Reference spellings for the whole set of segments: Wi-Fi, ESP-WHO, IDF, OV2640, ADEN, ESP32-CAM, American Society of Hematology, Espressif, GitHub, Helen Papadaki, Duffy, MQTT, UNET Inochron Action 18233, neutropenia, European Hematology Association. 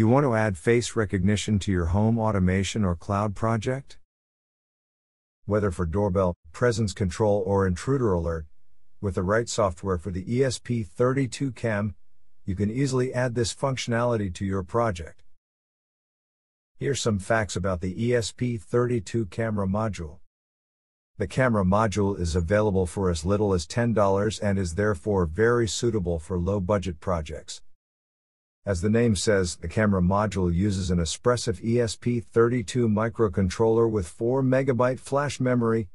You want to add face recognition to your home automation or cloud project? Whether for doorbell, presence control, or intruder alert, with the right software for the ESP32-CAM, you can easily add this functionality to your project. Here's some facts about the ESP32 camera module. The camera module is available for as little as $10 and is therefore very suitable for low-budget projects. As the name says, the camera module uses an Espressif ESP32 microcontroller with 4 MB flash memory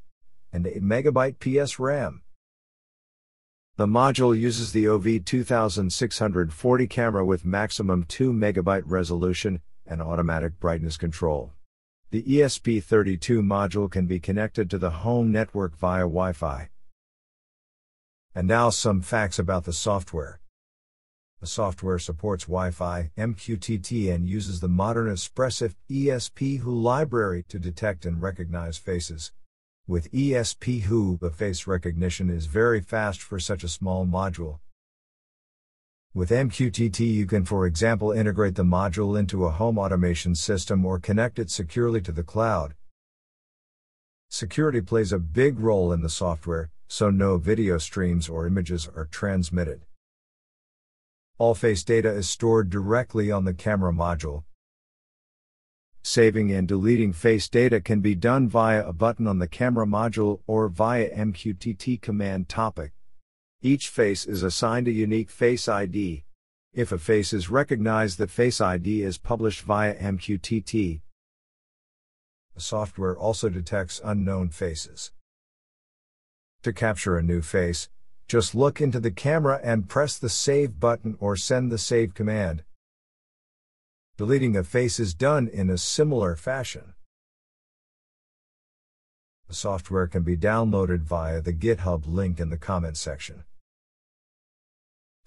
and 8 MB PS RAM. The module uses the OV2640 camera with maximum 2 MB resolution and automatic brightness control. The ESP32 module can be connected to the home network via Wi-Fi. And now some facts about the software. The software supports Wi-Fi, MQTT, and uses the modern Espressif ESP-WHO library to detect and recognize faces. With ESP-WHO, the face recognition is very fast for such a small module. With MQTT, you can, for example, integrate the module into a home automation system or connect it securely to the cloud. Security plays a big role in the software, so no video streams or images are transmitted. All face data is stored directly on the camera module. Saving and deleting face data can be done via a button on the camera module or via MQTT command topic. Each face is assigned a unique face ID. If a face is recognized, that face ID is published via MQTT. The software also detects unknown faces. To capture a new face, just look into the camera and press the save button or send the save command. Deleting a face is done in a similar fashion. The software can be downloaded via the GitHub link in the comment section.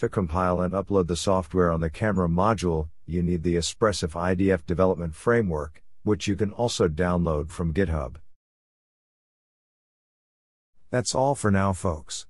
To compile and upload the software on the camera module, you need the Espressif IDF development framework, which you can also download from GitHub. That's all for now, folks.